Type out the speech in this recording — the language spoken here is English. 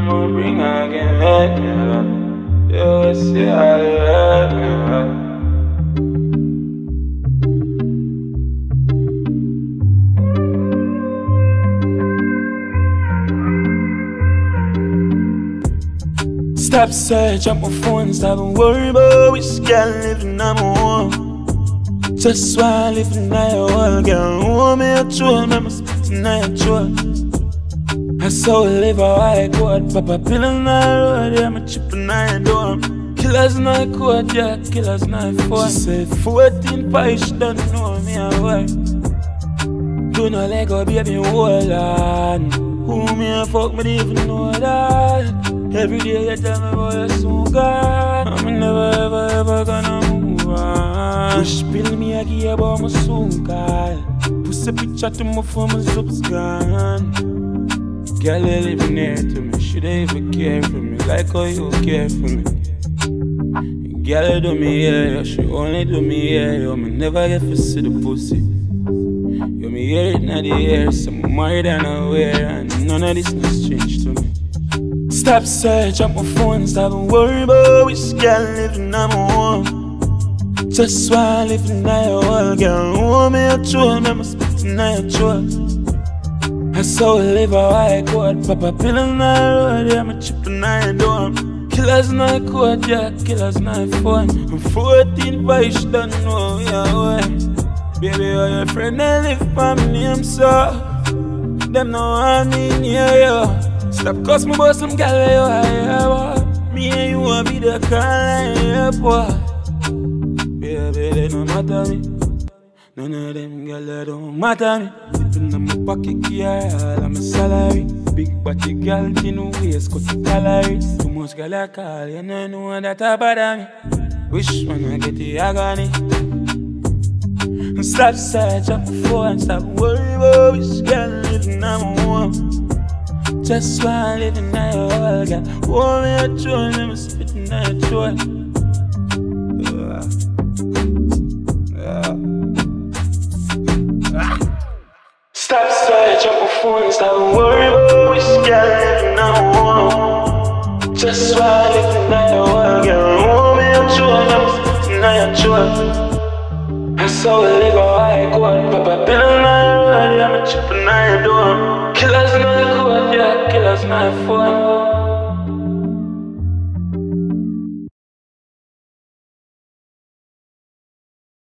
memory ring I can make me laugh. You see how you hurt me laugh. Stop search, I'm my phone, stop and worry about which girl living I'm on. Just while living I all girl, oh me a troll, me must be tonight a troll. I saw a live how I got, papa pill on the road, yeah, me chippin' I dorm. Killers not caught, yeah, killers not fought. She said 14 pies, she don't know me a work. Do not let go, baby, hold on. Who me a fuck, me don't even know that. Every day you tell me boy you're so gone. I'm never ever ever gonna move on. Push pill me a give about my soul call. Pussy picture to my phone, my zup's gone. Girl you live near to me, she don't even care for me like how you care for me. Girl you do me here, yeah, she only do me here, yeah, yo. Me never get to see the pussy. Yo, me hear it in the air, so I'm married and aware, and none of this has changed to me. Stop search up my phone, stop and worry about which girl living I'm on. Just while living I all girl, oh me a troll, me must be tonight a troll. I saw a live how I got, papa pill on the road, yeah, me chippin' I dorm. Killers not caught, yeah, killers not fun. I'm 14 but she don't know we are one. Baby, all your friend I live by my name, so them know I mean, yeah, yeah. Stop cause me boy some gal where you are, yeah, boy. Me and you will be the kind, yeah, boy. Baby, they don't matter me. None of them gal they don't matter me. Dippin' on my pocket, yeah, all of my salary. Big body gal, thin waist, cut the calories. Too much gal I call, you don't know that I bother me. Wish when I get the agony. Stop search up before and stop worry about which gal living I'm warm. Just while I live in my whole girl, oh me a troll, me spittin' on a troll. Stop search up my phone, stop worry about which girl living I'm on. Just while I live in my whole girl, oh me a troll, me spittin' on a troll. I saw a live how I got, papa pill on the road, yeah, me chippin' on a dorm. Killers not caught, yeah, killers not fun.